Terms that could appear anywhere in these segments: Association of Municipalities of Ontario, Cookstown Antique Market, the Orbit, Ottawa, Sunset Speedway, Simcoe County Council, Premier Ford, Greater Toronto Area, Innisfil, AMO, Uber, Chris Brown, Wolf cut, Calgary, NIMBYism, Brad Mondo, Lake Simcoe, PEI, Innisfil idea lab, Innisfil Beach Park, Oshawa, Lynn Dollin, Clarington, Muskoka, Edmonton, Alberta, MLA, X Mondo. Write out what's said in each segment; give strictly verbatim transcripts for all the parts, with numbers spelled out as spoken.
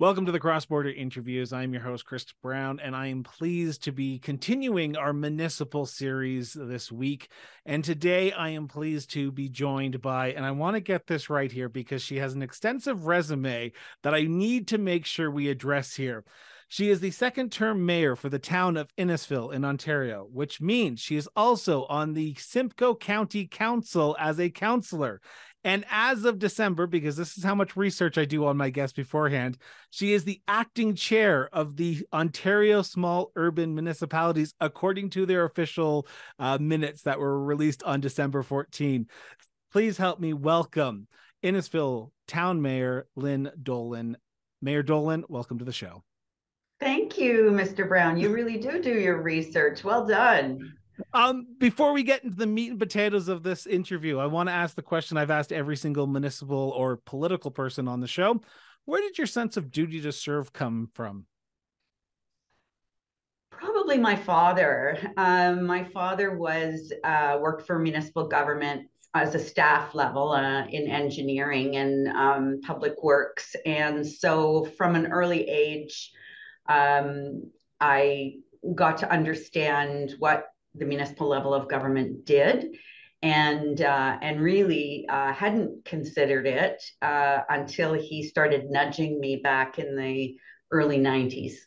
Welcome to the Cross Border Interviews. I'm your host, Chris Brown, and I am pleased to be continuing our municipal series this week. And today I am pleased to be joined by, and I want to get this right here because she has an extensive resume that I need to make sure we address here. She is the second-term mayor for the town of Innisfil in Ontario, which means she is also on the Simcoe County Council as a councillor. And as of December, because this is how much research I do on my guests beforehand, she is the acting chair of the Ontario Small Urban Municipalities, according to their official uh, minutes that were released on December fourteenth. Please help me welcome Innisfil Town Mayor Lynn Dollin. Mayor Dollin, welcome to the show. Thank you, Mister Brown. You really do do your research. Well done. Um, before we get into the meat and potatoes of this interview, I want to ask the question I've asked every single municipal or political person on the show. Where did your sense of duty to serve come from? Probably my father. Um, my father was uh, worked for municipal government as a staff level uh, in engineering and um, public works. And so from an early age, um, I got to understand what the municipal level of government did, and uh, and really uh, hadn't considered it uh, until he started nudging me back in the early nineties.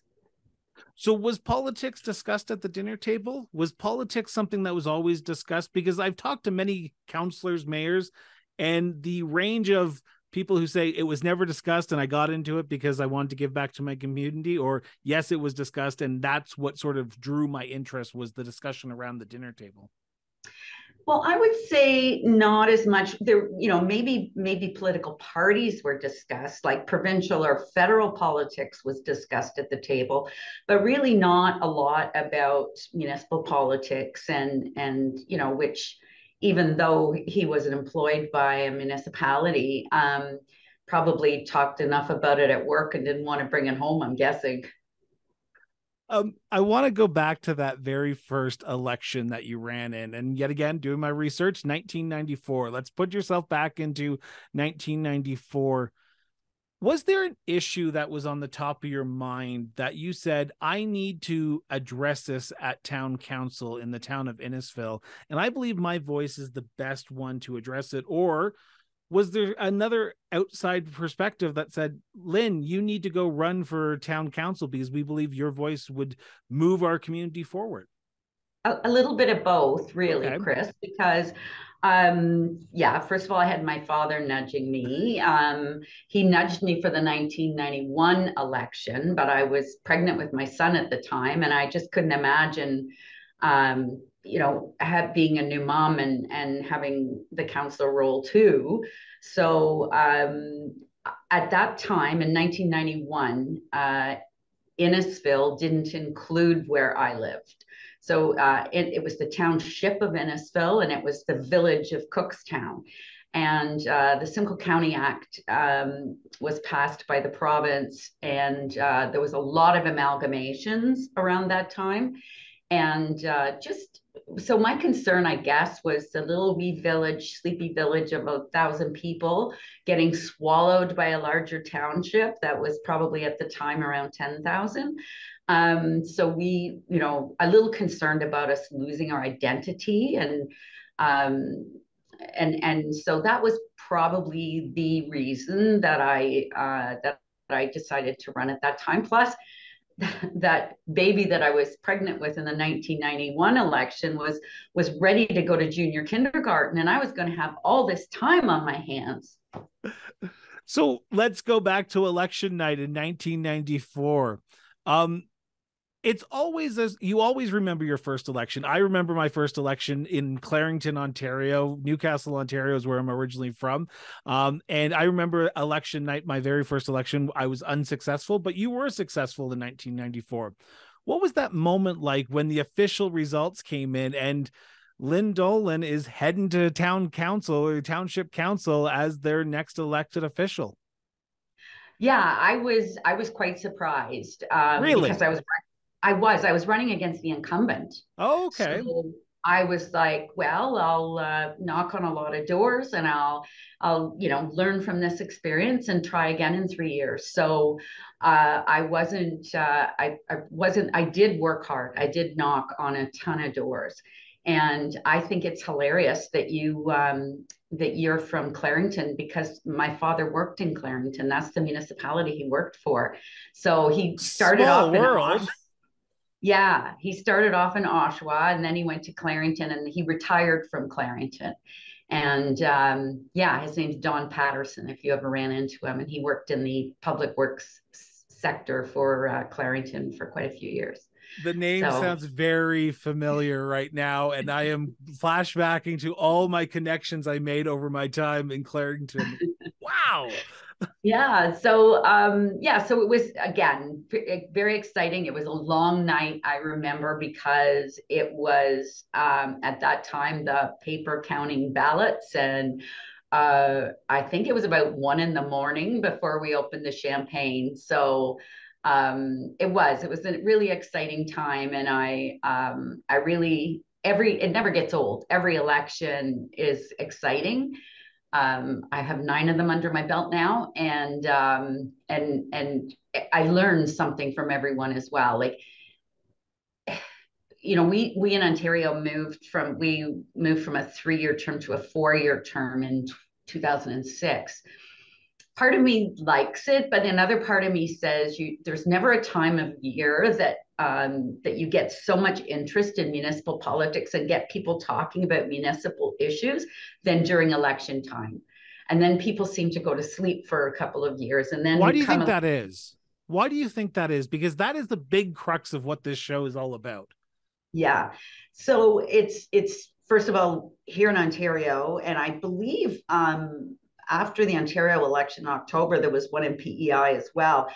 So was politics discussed at the dinner table? Was politics something that was always discussed? Because I've talked to many councillors, mayors, and the range of people who say it was never discussed and I got into it because I wanted to give back to my community, or yes, it was discussed and that's what sort of drew my interest was the discussion around the dinner table. Well, I would say not as much. There, you know, maybe maybe political parties were discussed, like provincial or federal politics was discussed at the table, but really not a lot about municipal politics and and you know which. Even though he wasn't employed by a municipality, um, probably talked enough about it at work and didn't want to bring it home, I'm guessing. Um, I want to go back to that very first election that you ran in. And yet again, doing my research, nineteen ninety-four. Let's put yourself back into nineteen ninety-four. Was there an issue that was on the top of your mind that you said, I need to address this at town council in the town of Innisfil, and I believe my voice is the best one to address it? Or was there another outside perspective that said, Lynn, you need to go run for town council because we believe your voice would move our community forward? A, a little bit of both, really, okay. Chris, because Um, yeah, first of all, I had my father nudging me. Um, he nudged me for the nineteen ninety-one election, but I was pregnant with my son at the time, and I just couldn't imagine, um, you know, have, being a new mom and, and having the councillor role too. So um, at that time in nineteen ninety-one, uh, Innisfil didn't include where I lived. So uh, it, it was the township of Innisfil, and it was the village of Cookstown. And uh, the Simcoe County Act um, was passed by the province, and uh, there was a lot of amalgamations around that time. And uh, just, so my concern, I guess, was the little wee village, sleepy village of a thousand people getting swallowed by a larger township that was probably at the time around ten thousand. Um, so we, you know, a little concerned about us losing our identity, and um, and and so that was probably the reason that I uh, that I decided to run at that time. Plus, that baby that I was pregnant with in the nineteen ninety-one election was was ready to go to junior kindergarten, and I was going to have all this time on my hands. So let's go back to election night in nineteen ninety-four. Um, It's always, as you always remember your first election. I remember my first election in Clarington, Ontario. Newcastle, Ontario is where I'm originally from. Um, and I remember election night, my very first election, I was unsuccessful, but you were successful in nineteen ninety-four. What was that moment like when the official results came in and Lynn Dollin is heading to town council or township council as their next elected official? Yeah, I was, I was quite surprised. Um, really? Because I was I was. I was running against the incumbent. Oh, okay. So, I was like, well, I'll uh, knock on a lot of doors and I'll, I'll, you know, learn from this experience and try again in three years. So uh, I wasn't, uh, I, I wasn't, I did work hard. I did knock on a ton of doors. And I think it's hilarious that you, um, that you're from Clarington, because my father worked in Clarington. That's the municipality he worked for. So he started off in Oshawa. Yeah, he started off in Oshawa and then he went to Clarington and he retired from Clarington. And um, yeah, his name's Don Patterson, if you ever ran into him. And he worked in the public works sector for uh, Clarington for quite a few years. The name so. sounds very familiar right now, and I am flashbacking to all my connections I made over my time in Clarington. Wow. Yeah. So, um, yeah, so it was, again, very exciting. It was a long night, I remember, because it was, um, at that time, the paper counting ballots, and uh, I think it was about one in the morning before we opened the champagne. So um, it was, it was a really exciting time. And I, um, I really, every, it never gets old. Every election is exciting. Um, I have nine of them under my belt now, and um, and and I learned something from everyone as well. Like, you know, we we in Ontario moved from we moved from a three-year term to a four-year term in two thousand six. Part of me likes it, but another part of me says you, there's never a time of year that um, that you get so much interest in municipal politics and get people talking about municipal issues than during election time. And then people seem to go to sleep for a couple of years. And then why do you think that is? Why do you think that is? Because that is the big crux of what this show is all about. Yeah. So it's it's first of all here in Ontario, and I believe. Um, After the Ontario election in October, there was one in P E I as well.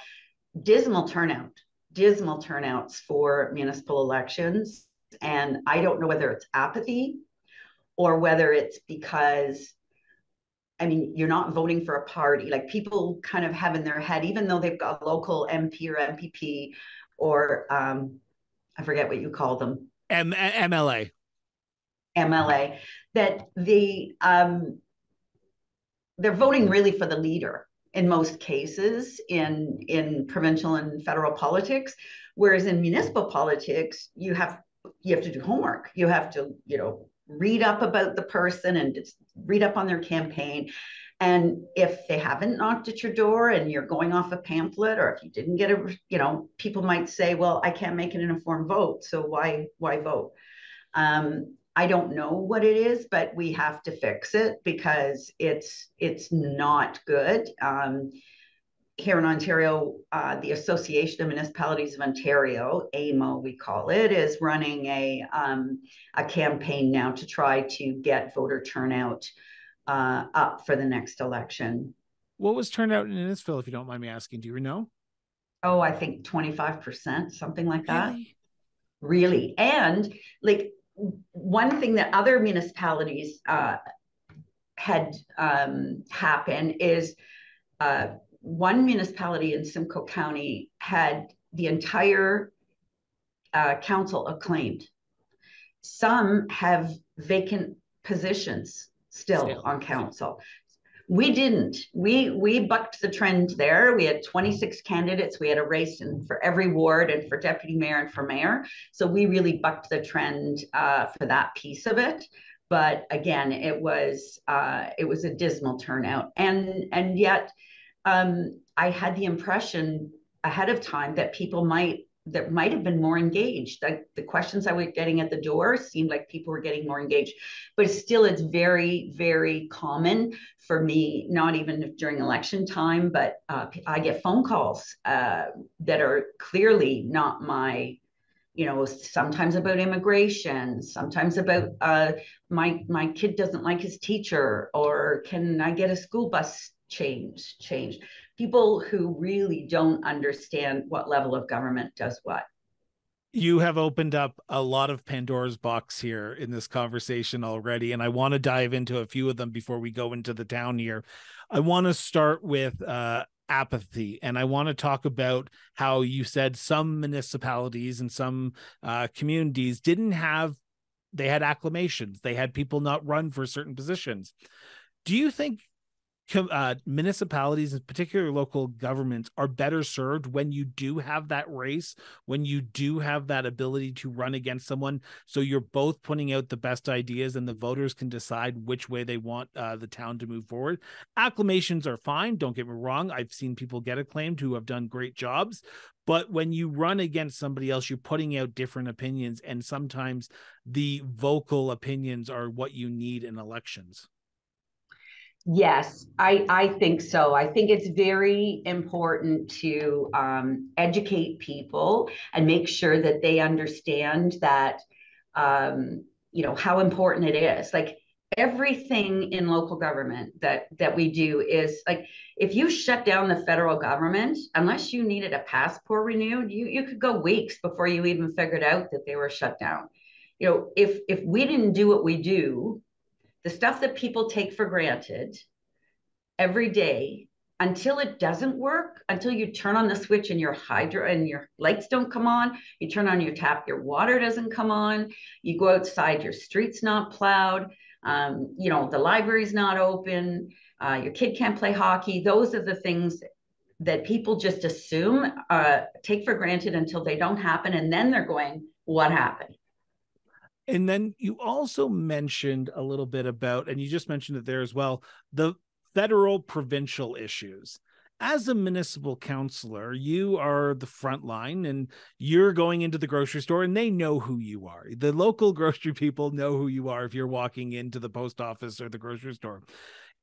Dismal turnout, dismal turnouts for municipal elections. And I don't know whether it's apathy or whether it's because, I mean, you're not voting for a party. Like, people kind of have in their head, even though they've got local M P or M P P or um, I forget what you call them. M L A. M L A, that the... Um, they're voting really for the leader in most cases in, in provincial and federal politics. Whereas in municipal politics, you have, you have to do homework. You have to, you know, read up about the person and just read up on their campaign. And if they haven't knocked at your door and you're going off a pamphlet, or if you didn't get a, you know, people might say, well, I can't make an informed vote. So why, why vote? Um, I don't know what it is, but we have to fix it because it's it's not good. Um, here in Ontario, uh, the Association of Municipalities of Ontario, A M O we call it, is running a, um, a campaign now to try to get voter turnout uh, up for the next election. What was turnout in Innisfil, if you don't mind me asking? Do you know? Oh, I think twenty-five percent, something like that. Really? Really. And like... One thing that other municipalities uh, had um, happen is uh, one municipality in Simcoe County had the entire uh, council acclaimed. Some have vacant positions still, still. on council. We didn't. We we bucked the trend there. We had twenty-six candidates. We had a race in, for every ward and for deputy mayor and for mayor. So we really bucked the trend uh, for that piece of it. But again, it was uh, it was a dismal turnout, and and yet um, I had the impression ahead of time that people might that might have been more engaged. Like, the questions I was getting at the door seemed like people were getting more engaged, but still it's very, very common for me, not even during election time, but uh, I get phone calls uh, that are clearly not my, you know, sometimes about immigration, sometimes about uh, my, my kid doesn't like his teacher, or can I get a school bus change, change. People who really don't understand what level of government does what. You have opened up a lot of Pandora's box here in this conversation already, and I want to dive into a few of them before we go into the town here. I want to start with uh, apathy, and I want to talk about how you said some municipalities and some uh, communities didn't have they had acclamations. They had people not run for certain positions. Do you think uh, municipalities, in particular local governments, are better served when you do have that race, when you do have that ability to run against someone, so you're both putting out the best ideas and the voters can decide which way they want uh, the town to move forward? Acclamations are fine. Don't get me wrong. I've seen people get acclaimed who have done great jobs. But when you run against somebody else, you're putting out different opinions, and sometimes the vocal opinions are what you need in elections. Yes, I, I think so. I think it's very important to um, educate people and make sure that they understand that, um, you know, how important it is. Like, everything in local government that that we do is like, if you shut down the federal government, unless you needed a passport renewed, you, you could go weeks before you even figured out that they were shut down. You know, if if we didn't do what we do, the stuff that people take for granted every day, until it doesn't work, until you turn on the switch and your hydro and your lights don't come on, you turn on your tap, your water doesn't come on, you go outside, your street's not plowed, um, you know, the library's not open, uh, your kid can't play hockey. Those are the things that people just assume, uh, take for granted until they don't happen. And then they're going, what happened? And then you also mentioned a little bit about, and you just mentioned it there as well, the federal provincial issues. As a municipal councillor, you are the front line, and you're going into the grocery store and they know who you are. The local grocery people know who you are if you're walking into the post office or the grocery store.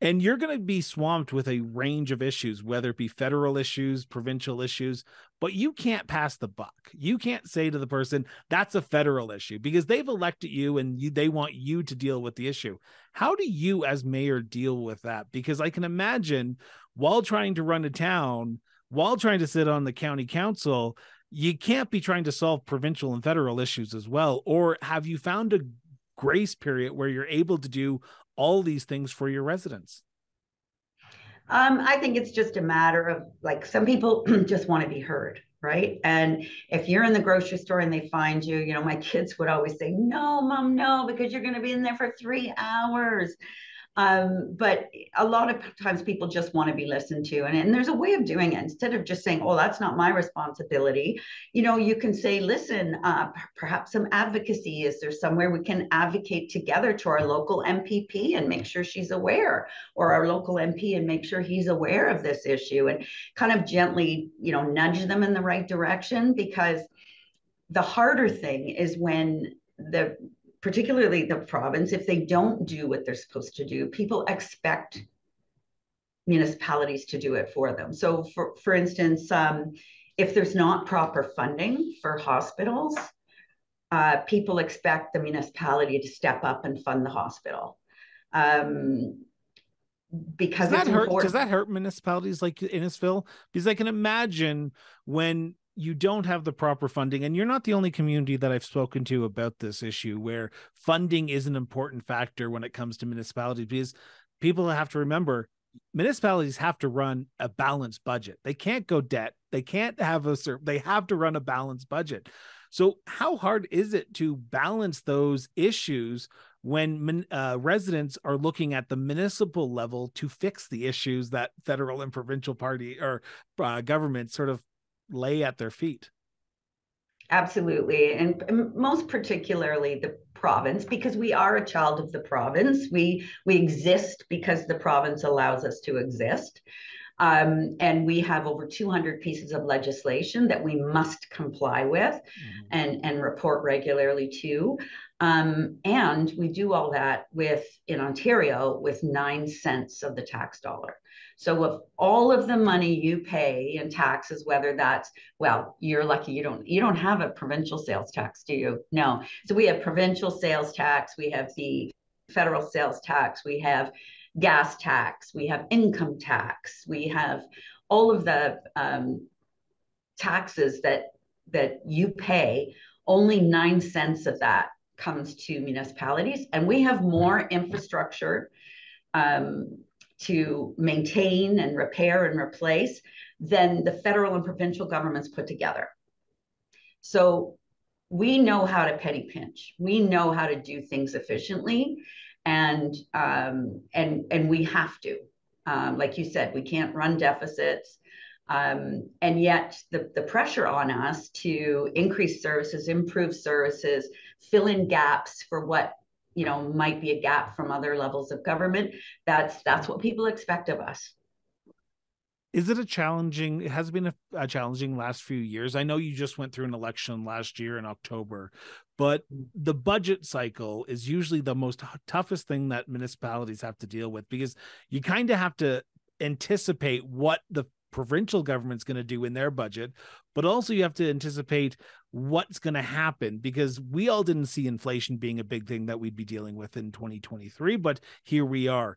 And you're going to be swamped with a range of issues, whether it be federal issues, provincial issues, but you can't pass the buck. You can't say to the person, that's a federal issue, because they've elected you and you, they want you to deal with the issue. How do you as mayor deal with that? Because I can imagine while trying to run a town, while trying to sit on the county council, you can't be trying to solve provincial and federal issues as well. Or have you found a grace period where you're able to do all these things for your residents? Um, I think it's just a matter of, like, some people just want to be heard, right? And if you're in the grocery store and they find you, you know, my kids would always say, no, mom, no, because you're going to be in there for three hours. Um, but a lot of times people just want to be listened to. And, and there's a way of doing it. Instead of just saying, oh, that's not my responsibility, you know, you can say, listen, uh, perhaps some advocacy. Is there somewhere we can advocate together to our local M P P and make sure she's aware, or our local M P and make sure he's aware of this issue, and kind of gently, you know, nudge them in the right direction? Because the harder thing is when the particularly the province, if they don't do what they're supposed to do, people expect municipalities to do it for them. So for, for instance, um, if there's not proper funding for hospitals, uh, people expect the municipality to step up and fund the hospital. Um, because does that, hurt, does that hurt municipalities like Innisfil? Because I can imagine when you don't have the proper funding, and you're not the only community that I've spoken to about this issue where funding is an important factor when it comes to municipalities, because people have to remember municipalities have to run a balanced budget. They can't go debt. They can't have a surplus. They have to run a balanced budget. So how hard is it to balance those issues when uh, residents are looking at the municipal level to fix the issues that federal and provincial party or uh, government sort of lay at their feet? Absolutely. And most particularly the province, because we are a child of the province. We we exist because the province allows us to exist. Um, and we have over two hundred pieces of legislation that we must comply with mm-hmm. and, and report regularly to. Um, and we do all that with, in Ontario, with nine cents of the tax dollar. So of all of the money you pay in taxes, whether that's, well, you're lucky you don't, you don't have a provincial sales tax, do you? No. So we have provincial sales tax, we have the federal sales tax, we have gas tax, we have income tax, we have all of the um, taxes that, that you pay. Only nine cents of that comes to municipalities, and we have more infrastructure um, to maintain and repair and replace than the federal and provincial governments put together. So we know how to petty pinch. We know how to do things efficiently, and um, and and we have to. Um, like you said, we can't run deficits. Um, and yet the, the pressure on us to increase services, improve services, fill in gaps for what, you know, might be a gap from other levels of government, that's, that's what people expect of us. Is it a challenging, it has been a, a challenging last few years. I know you just went through an election last year in October, but the budget cycle is usually the most toughest thing that municipalities have to deal with, because you kind of have to anticipate what the provincial government's going to do in their budget, but also you have to anticipate what's going to happen, because we all didn't see inflation being a big thing that we'd be dealing with in twenty twenty-three, but here we are.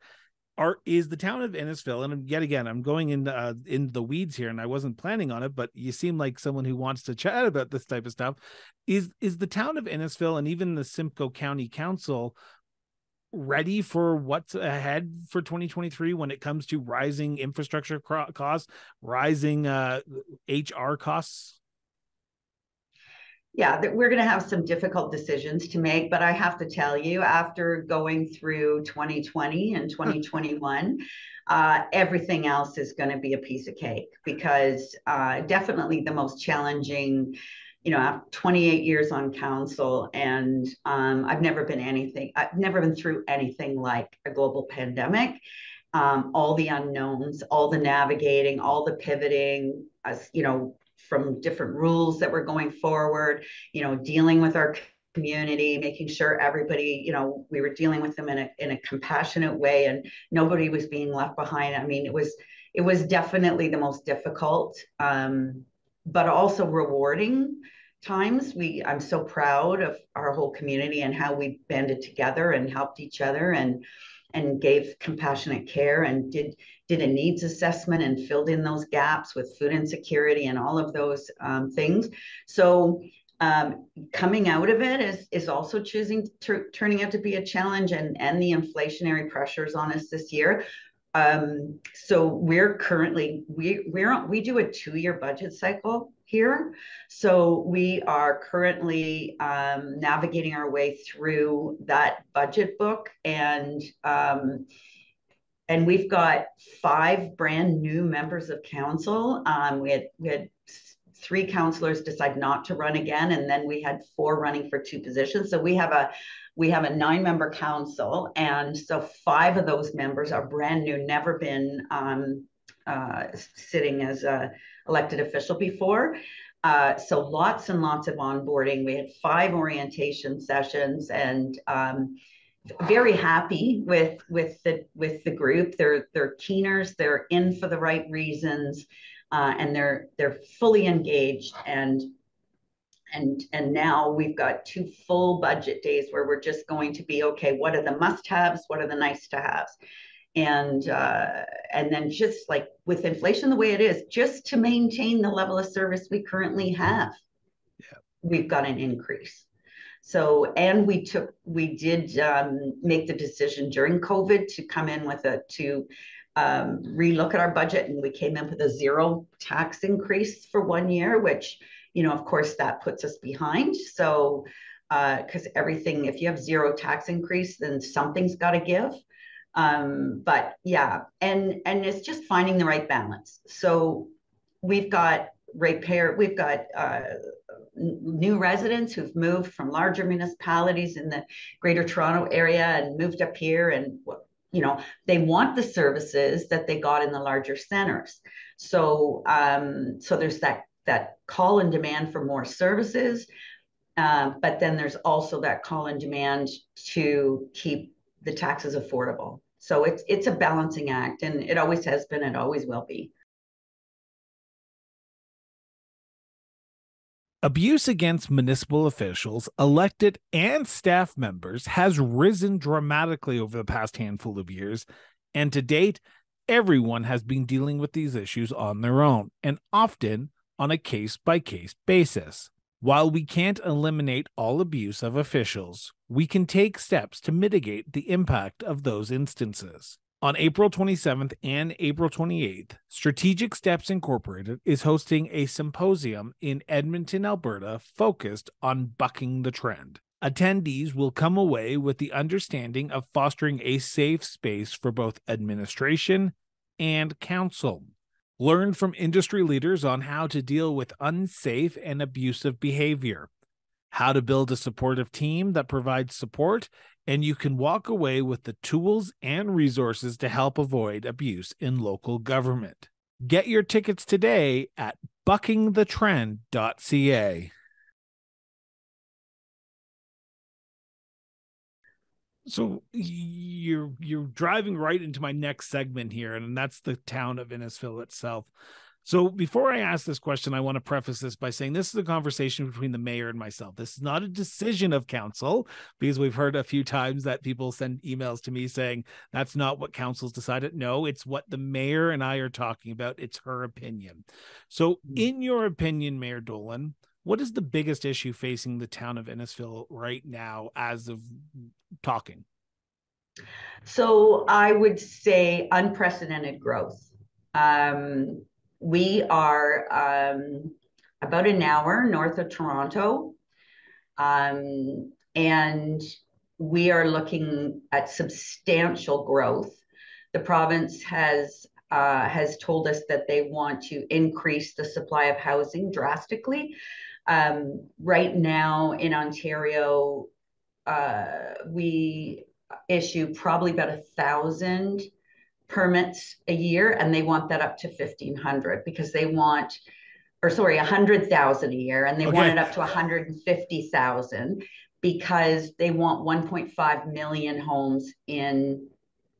Are, is the town of Innisfil, and yet again, I'm going into uh, in the weeds here, and I wasn't planning on it, but you seem like someone who wants to chat about this type of stuff. Is is the town of Innisfil and even the Simcoe County Council ready for what's ahead for twenty twenty-three when it comes to rising infrastructure costs, rising uh, H R costs? Yeah, we're going to have some difficult decisions to make, but I have to tell you, after going through twenty twenty and twenty twenty-one, uh, everything else is going to be a piece of cake, because uh, definitely the most challenging, you know, I have twenty-eight years on council, and um, I've never been anything, I've never been through anything like a global pandemic. Um, all the unknowns, all the navigating, all the pivoting, uh, you know, from different rules that were going forward, you know, dealing with our community, making sure everybody, you know, we were dealing with them in a, in a compassionate way, and nobody was being left behind. I mean, it was, it was definitely the most difficult, um, but also rewarding times. We, I'm so proud of our whole community and how we banded together and helped each other, and and gave compassionate care, and did did a needs assessment, and filled in those gaps with food insecurity and all of those um, things. So um, coming out of it is is also choosing to, turning out to be a challenge, and and the inflationary pressures on us this year. Um, so we're currently we we're we do a two-year budget cycle here, so we are currently um, navigating our way through that budget book, and um, and we've got five brand new members of council. Um, we had we had three councillors decide not to run again, and then we had four running for two positions. So we have a we have a nine-member council, and so five of those members are brand new, never been um, uh, sitting as a elected official before. Uh, so lots and lots of onboarding. We had five orientation sessions, and um, very happy with with the with the group. They're they're keeners. They're in for the right reasons, uh, and they're they're fully engaged. And and and now we've got two full budget days where we're just going to be okay. What are the must-haves? What are the nice-to-haves? And uh, and then just like with inflation the way it is, just to maintain the level of service we currently have, yeah, we've got an increase. So, and we took, we did um, make the decision during COVID to come in with a, to um, relook at our budget, and we came in with a zero tax increase for one year, which, you know, of course that puts us behind. So, because uh, everything, if you have zero tax increase, then something's got to give. Um, but yeah, and, and it's just finding the right balance. So we've got repair, we've got uh, new residents who've moved from larger municipalities in the Greater Toronto Area and moved up here, and, you know, they want the services that they got in the larger centers. So, um, so there's that, that call and demand for more services. Uh, but then there's also that call and demand to keep the tax is affordable. So it's it's a balancing act, and it always has been, it always will be. Abuse against municipal officials, elected and staff members, has risen dramatically over the past handful of years, and to date, everyone has been dealing with these issues on their own, and often on a case-by-case basis. While we can't eliminate all abuse of officials, we can take steps to mitigate the impact of those instances. On April twenty-seventh and April twenty-eighth, Strategic Steps Incorporated is hosting a symposium in Edmonton, Alberta, focused on bucking the trend. Attendees will come away with the understanding of fostering a safe space for both administration and council. Learn from industry leaders on how to deal with unsafe and abusive behavior, how to build a supportive team that provides support, and you can walk away with the tools and resources to help avoid abuse in local government. Get your tickets today at bucking the trend dot c a. So you're you're driving right into my next segment here, and that's the town of Innisfil itself. So before I ask this question, I want to preface this by saying this is a conversation between the mayor and myself. This is not a decision of council, because we've heard a few times that people send emails to me saying that's not what council's decided. No, it's what the mayor and I are talking about. It's her opinion. So in your opinion, Mayor Dollin, what is the biggest issue facing the town of Innisfil right now as of talking? So I would say unprecedented growth. Um, we are um, about an hour north of Toronto, um, and we are looking at substantial growth. The province has uh, has told us that they want to increase the supply of housing drastically. Um, right now in Ontario, uh, we issue probably about a thousand permits a year, and they want that up to fifteen hundred because they want, or sorry, one hundred thousand a year, and they okay. want it up to one hundred fifty thousand because they want one point five million homes in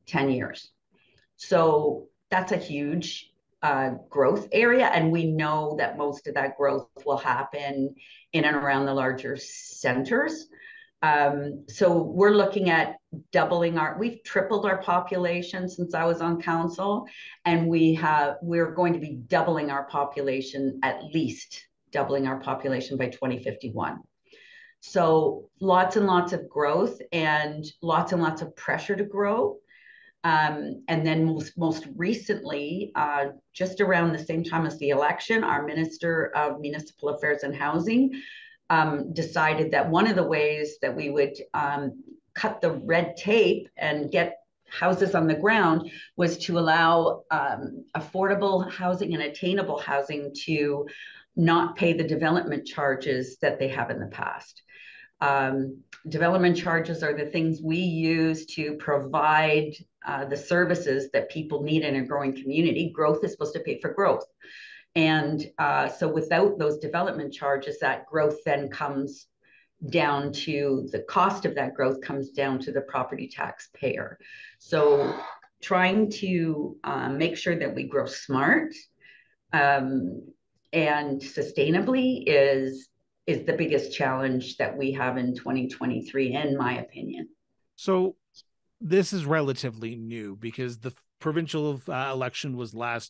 ten years. So that's a huge Uh, growth area, and we know that most of that growth will happen in and around the larger centers. Um, so we're looking at doubling our, we've tripled our population since I was on council, and we have, we're going to be doubling our population, at least doubling our population by twenty fifty-one. So lots and lots of growth and lots and lots of pressure to grow. Um, and then most, most recently, uh, just around the same time as the election, our Minister of Municipal Affairs and Housing um, decided that one of the ways that we would um, cut the red tape and get houses on the ground was to allow um, affordable housing and attainable housing to not pay the development charges that they have in the past. Um, development charges are the things we use to provide Uh, the services that people need in a growing community. Growth is supposed to pay for growth. And uh, so without those development charges, that growth then comes down to, the cost of that growth comes down to the property taxpayer. So trying to uh, make sure that we grow smart um, and sustainably is, is the biggest challenge that we have in twenty twenty-three, in my opinion. So this is relatively new because the provincial uh, election was last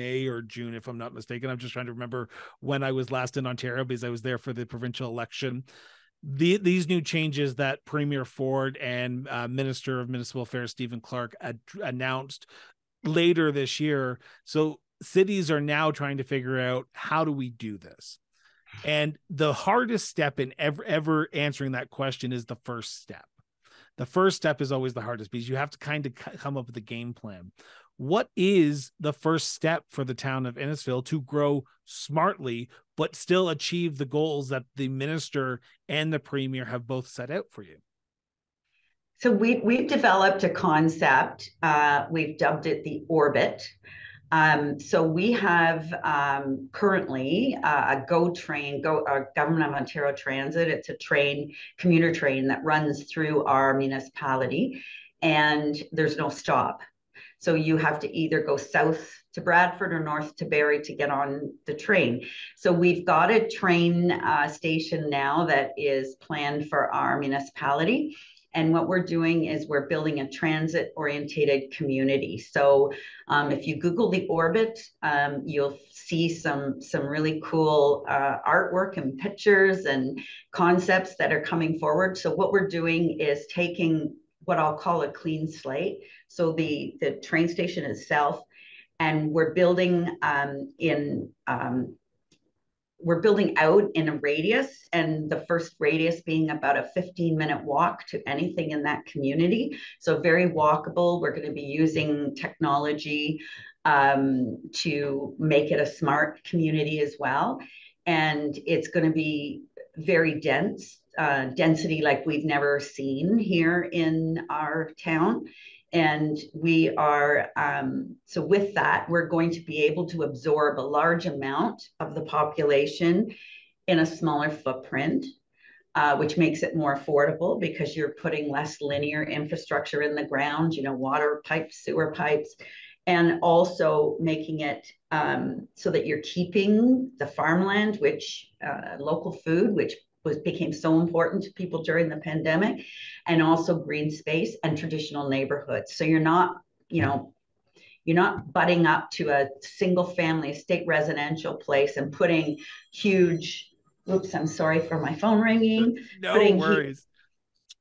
May or June, if I'm not mistaken. I'm just trying to remember when I was last in Ontario because I was there for the provincial election. The, these new changes that Premier Ford and uh, Minister of Municipal Affairs Stephen Clark ad- announced later this year. So cities are now trying to figure out, how do we do this? And the hardest step in ever, ever answering that question is the first step. The first step is always the hardest because you have to kind of come up with a game plan. What is the first step for the town of Innisfil to grow smartly, but still achieve the goals that the minister and the premier have both set out for you? So we, we've developed a concept. Uh, we've dubbed it the Orbit. Um, so we have um, currently uh, a GO train, GO, our Government of Ontario Transit. It's a train, commuter train that runs through our municipality, and there's no stop. So you have to either go south to Bradford or north to Barrie to get on the train. So we've got a train uh, station now that is planned for our municipality. And what we're doing is we're building a transit-orientated community. So um, if you Google the Orbit, um, you'll see some, some really cool uh, artwork and pictures and concepts that are coming forward. So what we're doing is taking what I'll call a clean slate. so the, the train station itself, and we're building um, in, um, we're building out in a radius, and the first radius being about a fifteen minute walk to anything in that community. So very walkable. We're going to be using technology um, to make it a smart community as well. And it's going to be very dense, uh, density like we've never seen here in our town. And we are, um, so with that, we're going to be able to absorb a large amount of the population in a smaller footprint, uh, which makes it more affordable because you're putting less linear infrastructure in the ground, you know, water pipes, sewer pipes, and also making it um, so that you're keeping the farmland, which uh, local food, which was became so important to people during the pandemic, and also green space and traditional neighborhoods. So you're not, you know, you're not butting up to a single family estate residential place and putting huge, oops, I'm sorry for my phone ringing. No worries. Huge,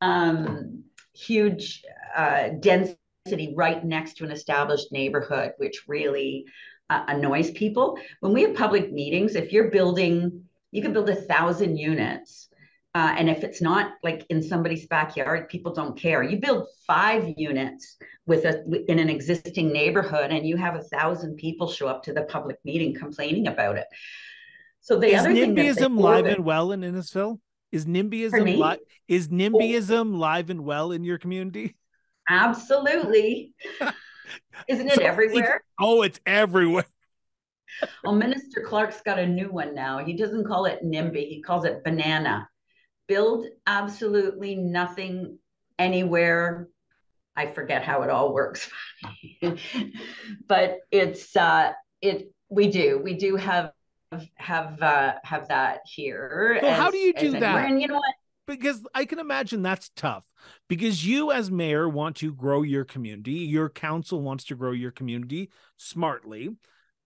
um, huge uh, density right next to an established neighborhood, which really uh, annoys people. When we have public meetings, if you're building, you can build a thousand units. Uh, and if it's not like in somebody's backyard, people don't care. You build five units with a, in an existing neighborhood, and you have a thousand people show up to the public meeting complaining about it. So the is other thing is NIMBYism live and well in Innisfil? Is NIMBYism, li is NIMBYism oh. live and well in your community? Absolutely. Isn't it so everywhere? It's, oh, it's everywhere. Well, Minister Clark's got a new one now. He doesn't call it NIMBY. He calls it banana. Build absolutely nothing anywhere. I forget how it all works. But it's uh, it. We do. We do have have uh, have that here. So as, how do you do that? And you know what? Because I can imagine that's tough, because you as mayor want to grow your community. Your council wants to grow your community smartly.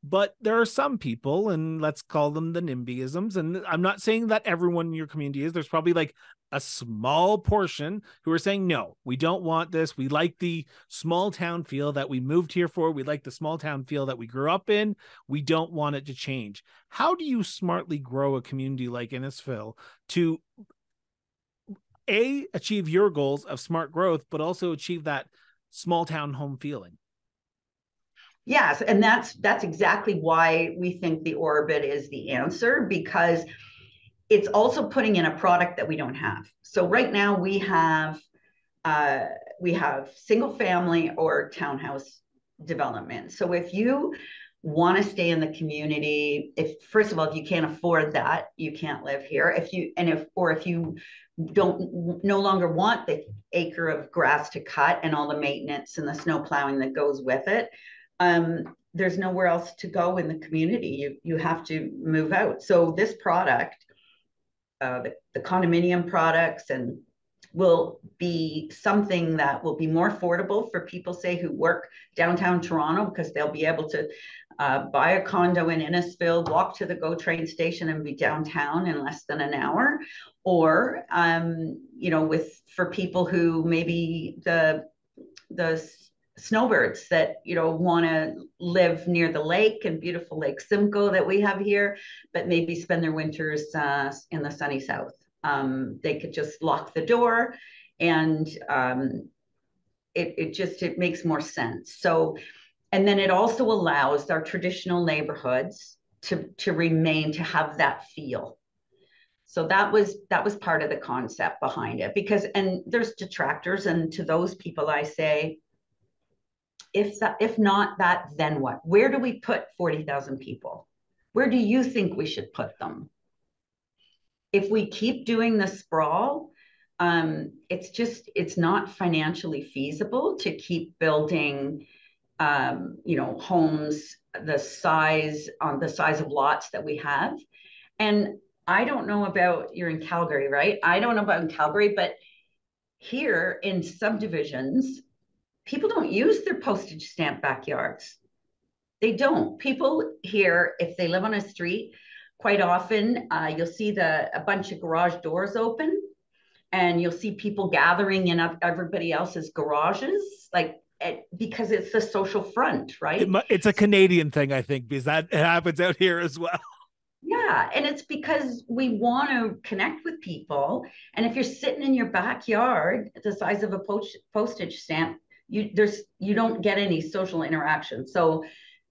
But there are some people, and let's call them the NIMBYisms, and I'm not saying that everyone in your community is. There's probably like a small portion who are saying, no, we don't want this. We like the small town feel that we moved here for. We like the small town feel that we grew up in. We don't want it to change. How do you smartly grow a community like Innisfil to, A, achieve your goals of smart growth, but also achieve that small town home feeling? Yes, and that's that's exactly why we think the Orbit is the answer, because it's also putting in a product that we don't have. So right now we have uh, we have single family or townhouse development. So if you want to stay in the community, if first of all, if you can't afford that, you can't live here. If you and if or if you don't no longer want the acre of grass to cut and all the maintenance and the snow plowing that goes with it, Um, there's nowhere else to go in the community. You, you have to move out. So this product, uh, the, the condominium products, and will be something that will be more affordable for people, say, who work downtown Toronto, because they'll be able to uh, buy a condo in Innisfil, walk to the GO train station and be downtown in less than an hour. Or, um, you know, with for people who maybe the, the snowbirds that, you know, want to live near the lake and beautiful Lake Simcoe that we have here, but maybe spend their winters uh, in the sunny south. Um, they could just lock the door, and um, it, it just, it makes more sense. So, and then it also allows our traditional neighborhoods to, to remain, to have that feel. So that was, that was part of the concept behind it, because, and there's detractors, and to those people I say, If, that, if not that, then what? Where do we put forty thousand people? Where do you think we should put them? If we keep doing the sprawl, um, it's just, it's not financially feasible to keep building, um, you know, homes the size, on the size of lots that we have. And I don't know about, you're in Calgary, right? I don't know about in Calgary, but here in subdivisions, people don't use their postage stamp backyards. They don't. People here, if they live on a street, quite often uh, you'll see the a bunch of garage doors open, and you'll see people gathering in everybody else's garages. Like because it's the social front, right? It, it's a Canadian thing, I think, because that happens out here as well. Yeah, and it's because we want to connect with people. And if you're sitting in your backyard the size of a post postage stamp, you there's you don't get any social interaction. So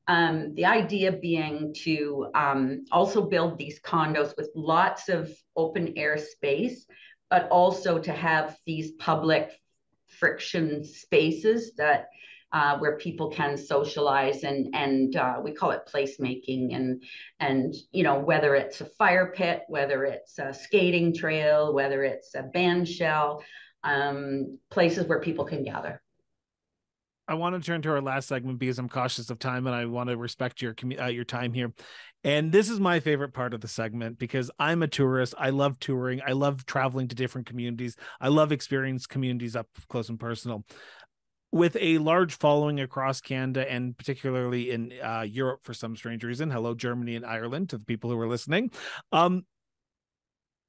um, the idea being to um, also build these condos with lots of open air space, but also to have these public friction spaces that uh, where people can socialize, and and uh, we call it placemaking, and and you know, whether it's a fire pit, whether it's a skating trail, whether it's a band shell, um, places where people can gather. I want to turn to our last segment because I'm cautious of time and I want to respect your uh, your time here. And this is my favorite part of the segment because I'm a tourist. I love touring. I love traveling to different communities. I love experiencing communities up close and personal. With a large following across Canada and particularly in uh, Europe for some strange reason. Hello, Germany and Ireland, to the people who are listening. Um,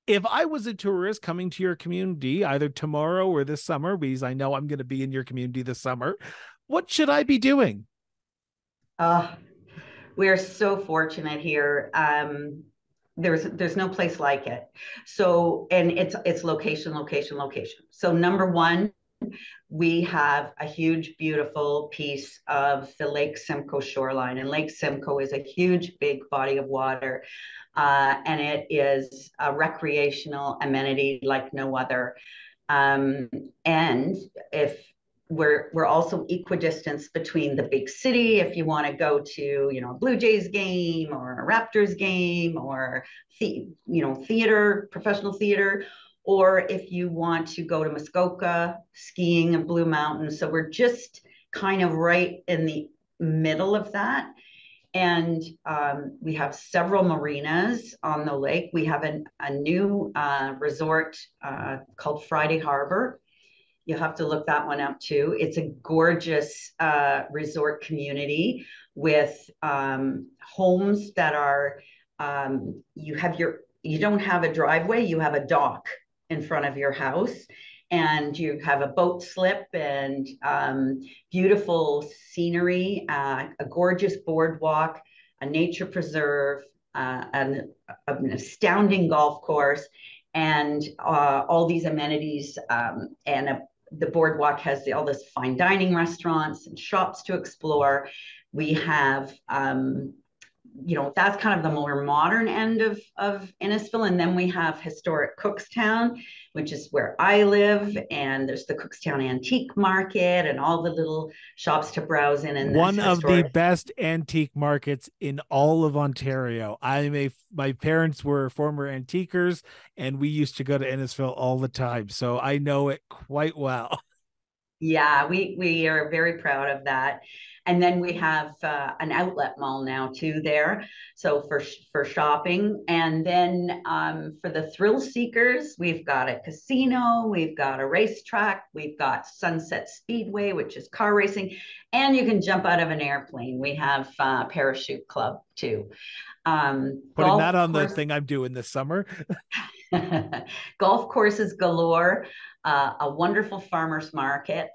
If I was a tourist coming to your community either tomorrow or this summer, because I know I'm going to be in your community this summer, what should I be doing? Uh, we are so fortunate here. Um, there's there's no place like it. So, and it's it's location, location, location. So number one, we have a huge, beautiful piece of the Lake Simcoe shoreline, and Lake Simcoe is a huge, big body of water, uh, and it is a recreational amenity like no other. Um, and if we're we're also equidistant between the big city, if you want to go to you know a Blue Jays game or a Raptors game or the, you know theater, professional theater. Or if you want to go to Muskoka, skiing in Blue Mountain. So we're just kind of right in the middle of that. And um, we have several marinas on the lake. We have an, a new uh, resort uh, called Friday Harbor. You'll have to look that one up too. It's a gorgeous uh, resort community with um, homes that are, um, you have your, you don't have a driveway, you have a dock in front of your house, and you have a boat slip and um, beautiful scenery, uh, a gorgeous boardwalk, a nature preserve, uh, an, an astounding golf course, and uh, all these amenities. Um, and a, the boardwalk has all this fine dining restaurants and shops to explore. We have, um, you know, that's kind of the more modern end of, of Innisfil. And then we have historic Cookstown, which is where I live. And there's the Cookstown Antique Market and all the little shops to browse in. And one of the best antique markets in all of Ontario. I'm a, my parents were former antiquers and we used to go to Innisfil all the time. So I know it quite well. Yeah, we, we are very proud of that. And then we have uh, an outlet mall now too there. So for, for shopping. And then um, for the thrill seekers, we've got a casino, we've got a racetrack, we've got Sunset Speedway, which is car racing, and you can jump out of an airplane. We have a uh, parachute club too. Um, Putting that on the thing I'm doing this summer. Golf courses galore, uh, a wonderful farmer's market.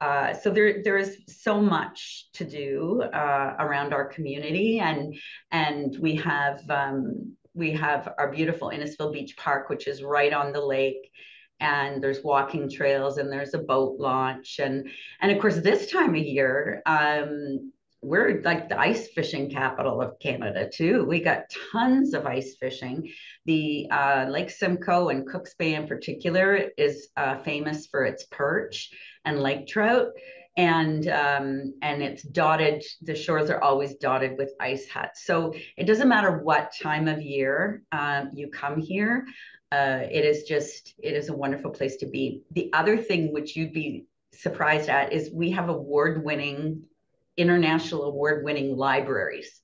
Uh, so there, there is so much to do uh, around our community, and and we have um, we have our beautiful Innisfil Beach Park, which is right on the lake, and there's walking trails and there's a boat launch, and and of course this time of year um, we're like the ice fishing capital of Canada too. We got tons of ice fishing. The uh, Lake Simcoe and Cooks Bay in particular is uh, famous for its perch and lake trout, and um, and it's dotted, the shores are always dotted with ice huts. So it doesn't matter what time of year um, you come here, uh, it is just, it is a wonderful place to be. The other thing which you'd be surprised at is we have award-winning, international award-winning libraries.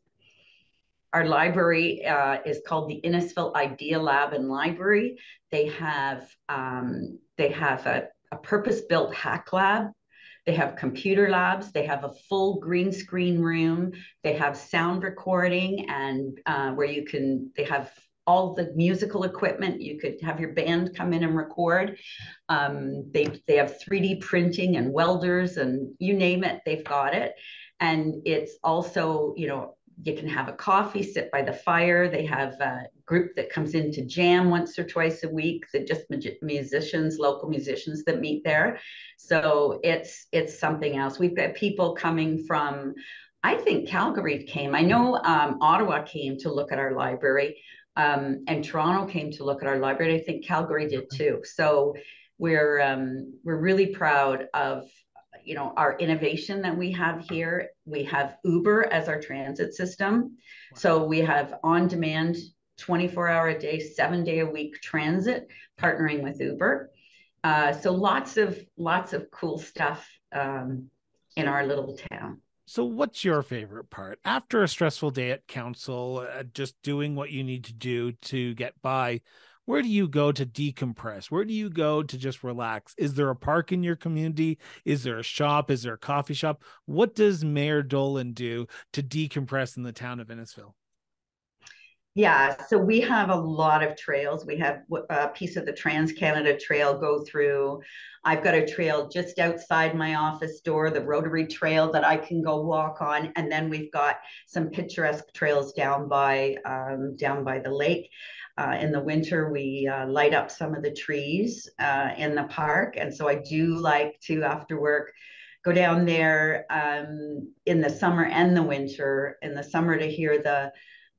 Our library uh, is called the Innisfil Idea Lab and Library. They have, um, they have a a purpose-built hack lab. They have computer labs. They have a full green screen room. They have sound recording and uh, where you can, they have all the musical equipment. You could have your band come in and record. Um, they, they have three D printing and welders and you name it, they've got it. And it's also, you know, you can have a coffee, sit by the fire. They have a group that comes in to jam once or twice a week. They're just musicians, local musicians that meet there. So it's, it's something else. We've got people coming from, I think Calgary came. I know um, Ottawa came to look at our library, um, and Toronto came to look at our library. I think Calgary did too. So we're um, we're really proud of, you know, our innovation that we have here. We have Uber as our transit system. Wow. So we have on-demand, twenty-four hour a day, seven day a week transit, partnering with Uber. Uh, so lots of lots of cool stuff um, in our little town. So what's your favorite part? After a stressful day at council, uh, just doing what you need to do to get by, where do you go to decompress? Where do you go to just relax? Is there a park in your community? Is there a shop? Is there a coffee shop? What does Mayor Dollin do to decompress in the town of Innisfil? Yeah, so we have a lot of trails. We have a piece of the Trans-Canada Trail go through. I've got a trail just outside my office door, the Rotary Trail, that I can go walk on. And then we've got some picturesque trails down by um, down by the lake. Uh, in the winter, we uh, light up some of the trees uh, in the park. And so I do like to, after work, go down there um, in the summer and the winter. In the summer to hear the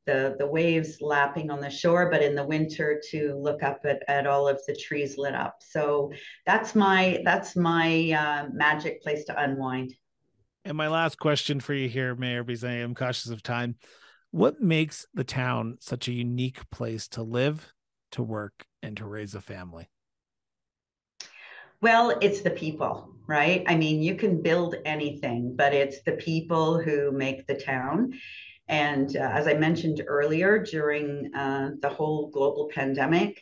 The, the waves lapping on the shore, but in the winter to look up at, at all of the trees lit up. So that's my that's my uh, magic place to unwind. And my last question for you here, Mayor, because I am cautious of time. What makes the town such a unique place to live, to work, and to raise a family? Well, it's the people, right? I mean, you can build anything, but it's the people who make the town. And uh, as I mentioned earlier, during uh, the whole global pandemic,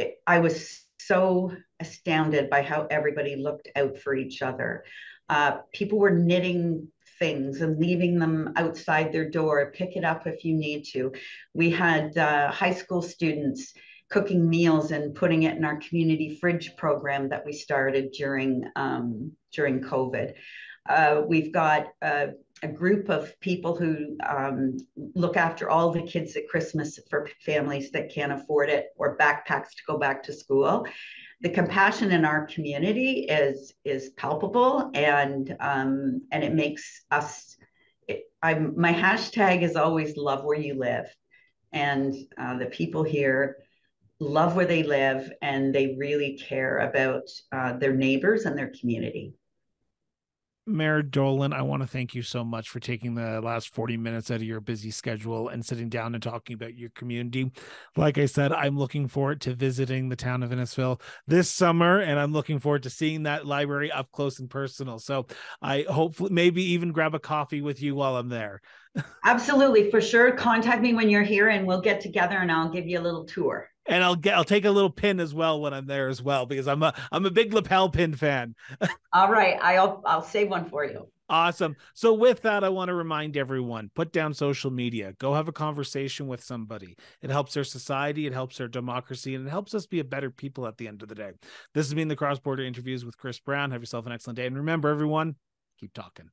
it, I was so astounded by how everybody looked out for each other. Uh, people were knitting things and leaving them outside their door. Pick it up if you need to. We had uh, high school students cooking meals and putting it in our community fridge program that we started during, um, during COVID. Uh, we've got uh, a group of people who um, look after all the kids at Christmas for families that can't afford it, or backpacks to go back to school. The compassion in our community is is palpable, and um, and it makes us. It, I'm my hashtag is always love where you live, and uh, the people here love where they live, and they really care about uh, their neighbors and their community. Mayor Dollin, I want to thank you so much for taking the last forty minutes out of your busy schedule and sitting down and talking about your community. Like I said, I'm looking forward to visiting the town of Innisfil this summer, and I'm looking forward to seeing that library up close and personal. So I hopefully maybe even grab a coffee with you while I'm there. Absolutely, for sure. Contact me when you're here and we'll get together and I'll give you a little tour. And I'll get, I'll take a little pin as well when I'm there as well, because I'm a, I'm a big lapel pin fan. All right. I'll, I'll save one for you. Awesome. So with that, I want to remind everyone, put down social media, go have a conversation with somebody. It helps our society. It helps our democracy, and it helps us be a better people at the end of the day. This has been the Cross Border Interviews with Chris Brown. Have yourself an excellent day. And remember, everyone, keep talking.